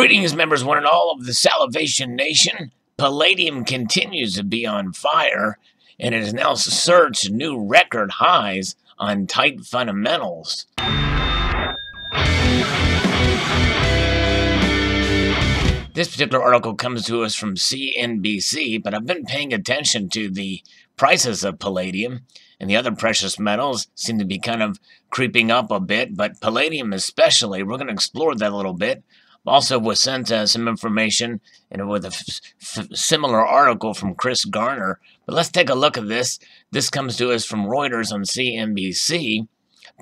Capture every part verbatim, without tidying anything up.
Greetings, members one and all of the Salvation Nation. Palladium continues to be on fire, and it has now surged new record highs on tight fundamentals. This particular article comes to us from C N B C, but I've been paying attention to the prices of palladium, and the other precious metals seem to be kind of creeping up a bit, but palladium especially. We're going to explore that a little bit. Also was sent uh, some information and with a f f similar article from Chris Garner. But let's take a look at this. This comes to us from Reuters on C N B C.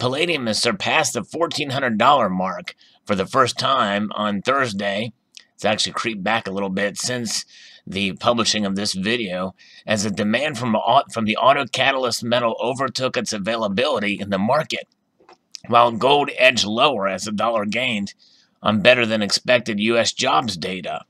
Palladium has surpassed the fourteen hundred dollar mark for the first time on Thursday. It's actually creeped back a little bit since the publishing of this video, as the demand from, from the auto catalyst metal overtook its availability in the market, while gold edged lower as the dollar gained on better-than-expected U S jobs data.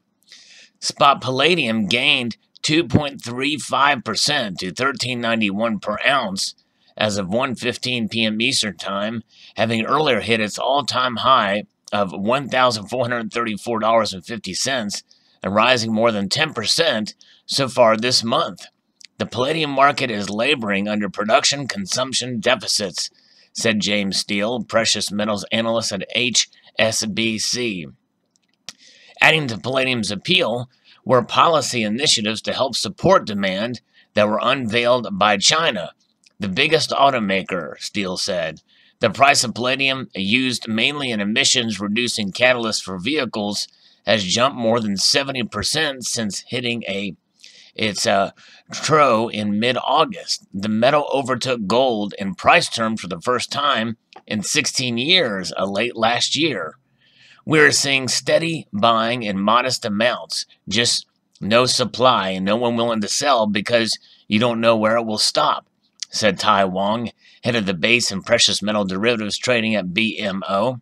Spot palladium gained two point three five percent to thirteen ninety-one per ounce as of one fifteen p m Eastern Time, having earlier hit its all-time high of one thousand four hundred thirty-four dollars and fifty cents and rising more than ten percent so far this month. The palladium market is laboring under production consumption deficits, said James Steele, precious metals analyst at H S B C. Adding to palladium's appeal were policy initiatives to help support demand that were unveiled by China, the biggest automaker, Steele said. The price of palladium, used mainly in emissions-reducing catalysts for vehicles, has jumped more than seventy percent since hitting a its uh, trough in mid-August. The metal overtook gold in price terms for the first time in sixteen years, uh, late last year. We're seeing steady buying in modest amounts, just no supply and no one willing to sell because you don't know where it will stop, said Tai Wong, head of the base and precious metal derivatives trading at B M O.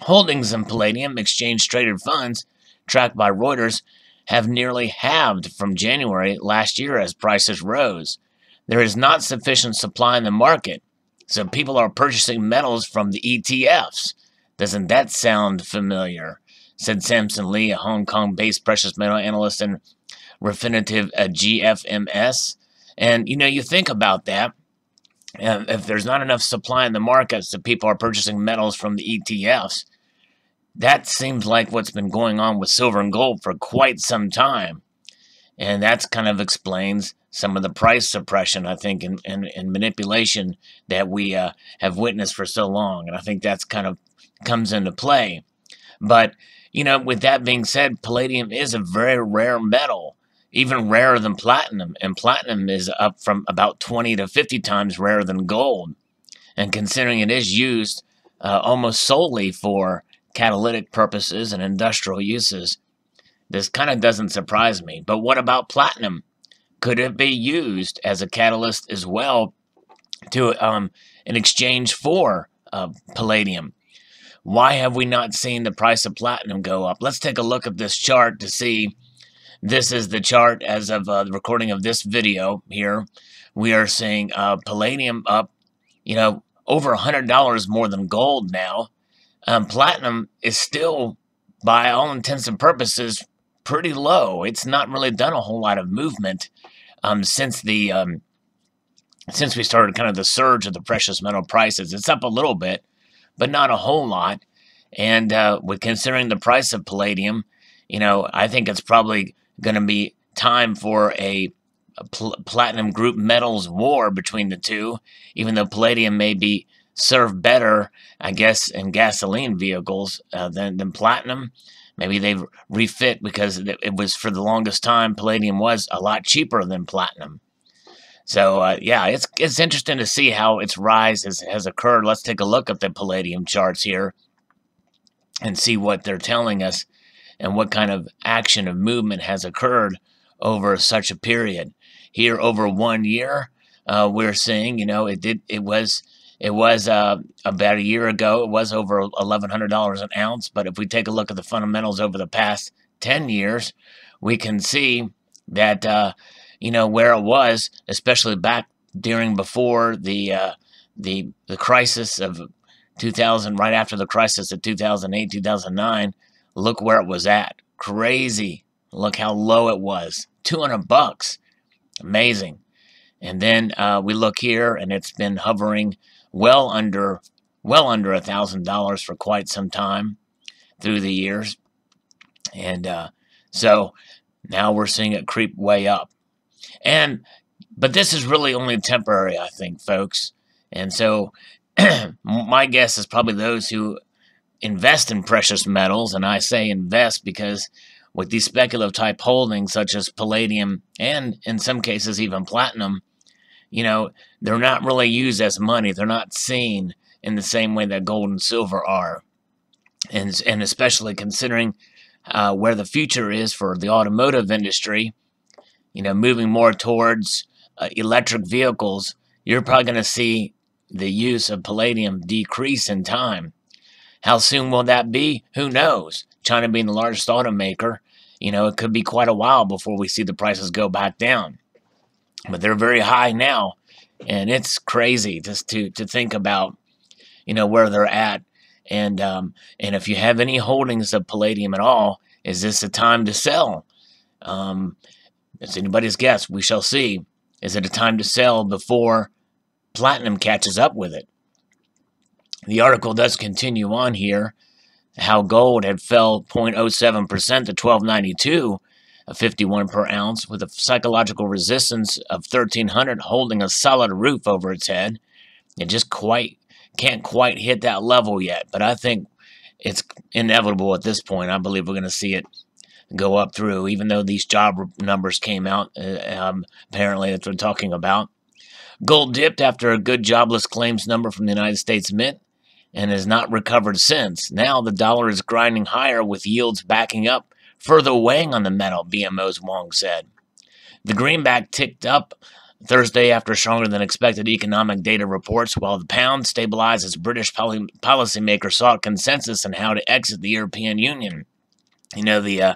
Holdings in palladium exchange-traded funds tracked by Reuters have nearly halved from January last year as prices rose. There is not sufficient supply in the market, so people are purchasing metals from the E T Fs. Doesn't that sound familiar? Said Samson Lee, a Hong Kong-based precious metal analyst and Refinitiv at G F M S. And, you know, you think about that. Uh, if there's not enough supply in the market, so people are purchasing metals from the E T Fs, that seems like what's been going on with silver and gold for quite some time. And that's kind of explains some of the price suppression, I think, and, and, and manipulation that we uh, have witnessed for so long. And I think that's kind of comes into play. But, you know, with that being said, palladium is a very rare metal, even rarer than platinum. And platinum is up from about twenty to fifty times rarer than gold. And considering it is used uh, almost solely for catalytic purposes and industrial uses, this kind of doesn't surprise me. But what about platinum? Could it be used as a catalyst as well to um, in exchange for uh, palladium? Why have we not seen the price of platinum go up? Let's take a look at this chart to see. This is the chart as of uh, the recording of this video here. We are seeing uh, palladium up, you know, over one hundred dollars more than gold now. Um, platinum is still, by all intents and purposes, pretty low. It's not really done a whole lot of movement um, since the um, since we started kind of the surge of the precious metal prices. It's up a little bit, but not a whole lot. And uh, with considering the price of palladium, you know, I think it's probably going to be time for a, a pl platinum group metals war between the two, even though palladium may be serve better, I guess, in gasoline vehicles uh, than, than platinum. Maybe they've refit because it was, for the longest time, palladium was a lot cheaper than platinum. So, uh, yeah, it's it's interesting to see how its rise has, has occurred. Let's take a look at the palladium charts here and see what they're telling us and what kind of action and movement has occurred over such a period. Here, over one year, uh, we're seeing, you know, it did it was... It was uh, about a year ago. It was over eleven hundred dollars an ounce. But if we take a look at the fundamentals over the past ten years, we can see that, uh, you know, where it was, especially back during before the, uh, the, the crisis of two thousand, right after the crisis of two thousand eight, two thousand nine, Look where it was at. Crazy. Look how low it was. two hundred bucks. Amazing. And then uh, we look here, and it's been hovering well under well under one thousand dollars for quite some time through the years. And uh, so now we're seeing it creep way up. And but this is really only temporary, I think, folks. And so my guess is probably those who invest in precious metals, and I say invest because with these speculative type holdings such as palladium and in some cases even platinum, you know, they're not really used as money. They're not seen in the same way that gold and silver are. And, and especially considering uh, where the future is for the automotive industry, you know, moving more towards uh, electric vehicles, you're probably going to see the use of palladium decrease in time. How soon will that be? Who knows? China being the largest automaker, you know, it could be quite a while before we see the prices go back down. But they're very high now, and it's crazy just to, to think about, you know, where they're at. And, um, and if you have any holdings of palladium at all, is this a time to sell? Um, it's anybody's guess. We shall see. Is it a time to sell before platinum catches up with it? The article does continue on here, how gold had fell zero point zero seven percent to twelve ninety-two, a fifty-one per ounce, with a psychological resistance of thirteen hundred holding a solid roof over its head. It just quite can't quite hit that level yet, but I think it's inevitable at this point. I believe we're going to see it go up through, even though these job numbers came out, uh, um, apparently that's what we're talking about. Gold dipped after a good jobless claims number from the United States Mint and has not recovered since. Now the dollar is grinding higher with yields backing up, further weighing on the metal, B M O's Wong said. The greenback ticked up Thursday after stronger than expected economic data reports, while the pound stabilized as British poly policymakers sought consensus on how to exit the European Union. You know, the uh,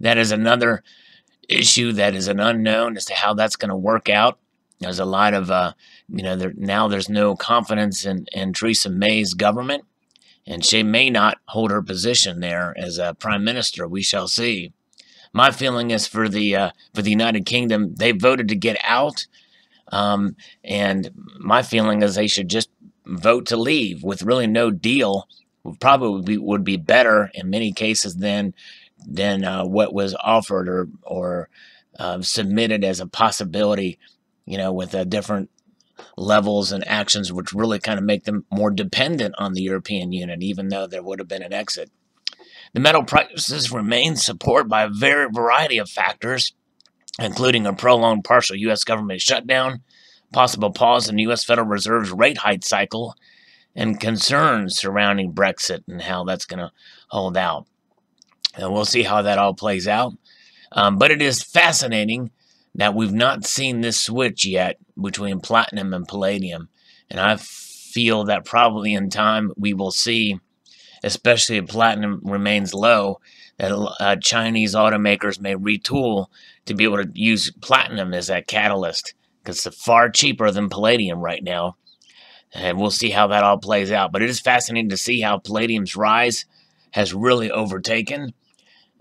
that is another issue that is an unknown as to how that's going to work out. There's a lot of, uh, you know, there, now there's no confidence in, in Theresa May's government, and she may not hold her position there as a prime minister. We shall see. My feeling is for the uh, for the United Kingdom, they voted to get out, um, and my feeling is they should just vote to leave with really no deal. Probably would be, would be better in many cases than than uh, what was offered or or uh, submitted as a possibility. You know, with uh, different levels and actions, which really kind of make them more dependent on the European Union, even though there would have been an exit. The metal prices remain supported by a very variety of factors, including a prolonged partial U S government shutdown, possible pause in the U S Federal Reserve's rate hike cycle, and concerns surrounding Brexit and how that's going to hold out. And we'll see how that all plays out. Um, but it is fascinating that we've not seen this switch yet between platinum and palladium. And I feel that probably in time we will see, especially if platinum remains low, that uh, Chinese automakers may retool to be able to use platinum as that catalyst because it's far cheaper than palladium right now. And we'll see how that all plays out. But it is fascinating to see how palladium's rise has really overtaken.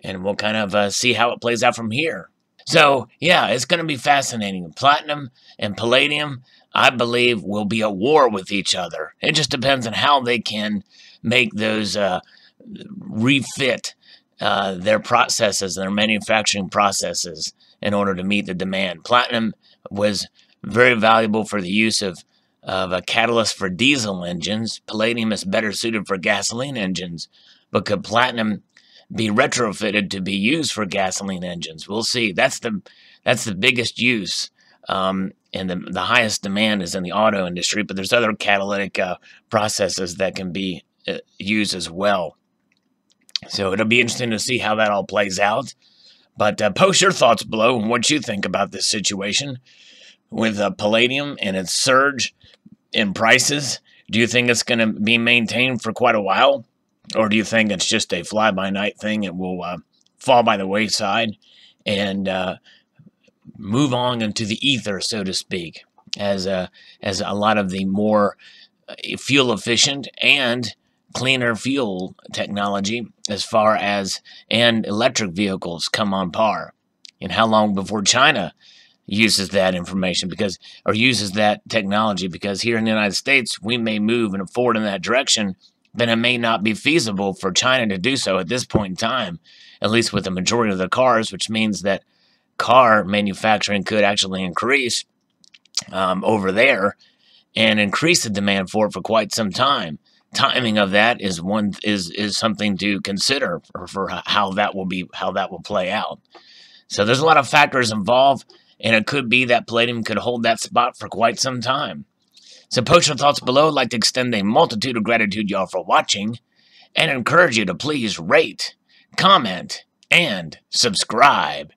And we'll kind of uh, see how it plays out from here. So, yeah, it's going to be fascinating. Platinum and palladium, I believe, will be at war with each other. It just depends on how they can make those uh, refit uh, their processes, their manufacturing processes in order to meet the demand. Platinum was very valuable for the use of, of a catalyst for diesel engines. Palladium is better suited for gasoline engines, but could platinum be retrofitted to be used for gasoline engines? We'll see. That's the that's the biggest use, um, and the, the highest demand is in the auto industry, but there's other catalytic uh, processes that can be uh, used as well. So it'll be interesting to see how that all plays out. But uh, post your thoughts below and what you think about this situation with uh, palladium and its surge in prices. Do you think it's going to be maintained for quite a while? Or do you think it's just a fly-by-night thing? It will uh, fall by the wayside and uh, move on into the ether, so to speak, as a, as a lot of the more fuel-efficient and cleaner fuel technology as far as and electric vehicles come on par? And how long before China uses that information because or uses that technology? Because here in the United States, we may move and forward in that direction, but it may not be feasible for China to do so at this point in time, at least with the majority of the cars, which means that car manufacturing could actually increase um, over there and increase the demand for it for quite some time. Timing of that is one is is something to consider for, for how that will be how that will play out. So there's a lot of factors involved, and it could be that palladium could hold that spot for quite some time. So post your thoughts below. I'd like to extend a multitude of gratitude, y'all, for watching, and encourage you to please rate, comment, and subscribe.